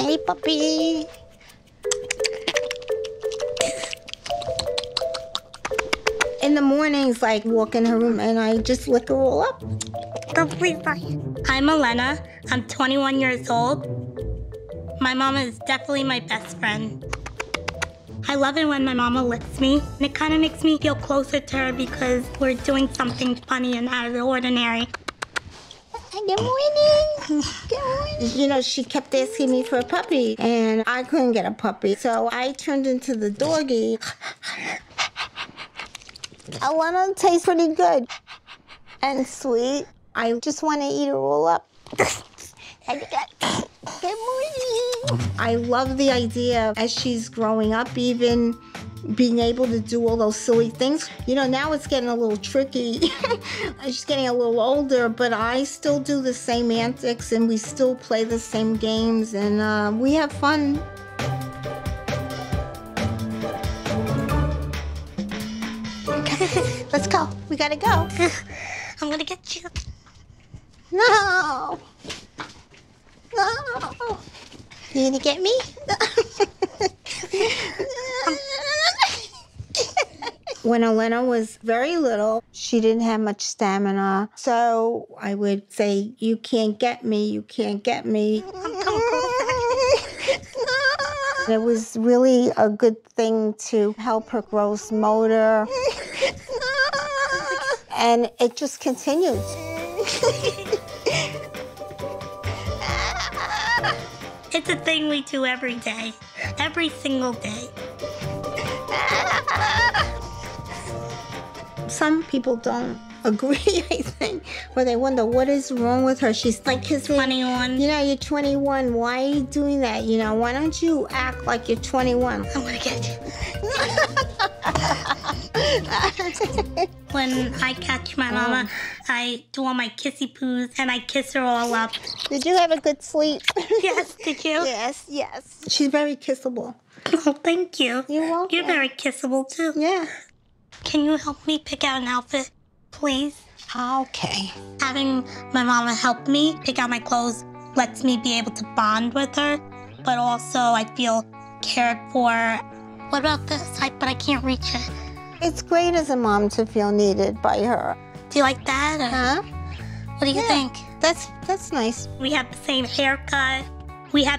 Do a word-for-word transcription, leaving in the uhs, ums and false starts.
Hey, puppy. In the mornings, like, walk in her room and I just lick her all up. Complete fine. I'm Alena. I'm twenty-one years old. My mama is definitely my best friend. I love it when my mama licks me, and it kind of makes me feel closer to her because we're doing something funny and out of the ordinary. Good morning. Good morning. You know, she kept asking me for a puppy, and I couldn't get a puppy, so I turned into the doggy. I want to taste pretty good and sweet. I just want to eat her all up. Good morning. I love the idea as she's growing up, even being able to do all those silly things. You know, now it's getting a little tricky. She's getting a little older, but I still do the same antics and we still play the same games and uh, we have fun. Let's go. We gotta go. I'm gonna get you. No. No. You gonna get me? When Alena was very little, she didn't have much stamina. So I would say, you can't get me, you can't get me. It was really a good thing to help her gross motor. And it just continued. It's a thing we do every day, every single day. Some people don't agree, I think, or they wonder what is wrong with her. She's like twenty-one. You know, you're twenty-one. Why are you doing that? You know, why don't you act like you're twenty-one? I'm gonna get you. When I catch my mama, I do all my kissy poos and I kiss her all up. Did you have a good sleep? Yes, did you? Yes, yes. She's very kissable. Oh, thank you. You're welcome. You're very kissable too. Yeah. Can you help me pick out an outfit, please? Okay. Having my mama help me pick out my clothes lets me be able to bond with her, but also I feel cared for. What about this? I, but I can't reach it. It's great as a mom to feel needed by her. Do you like that? Or huh? What do you yeah, think? That's, that's nice. We have the same haircut. We have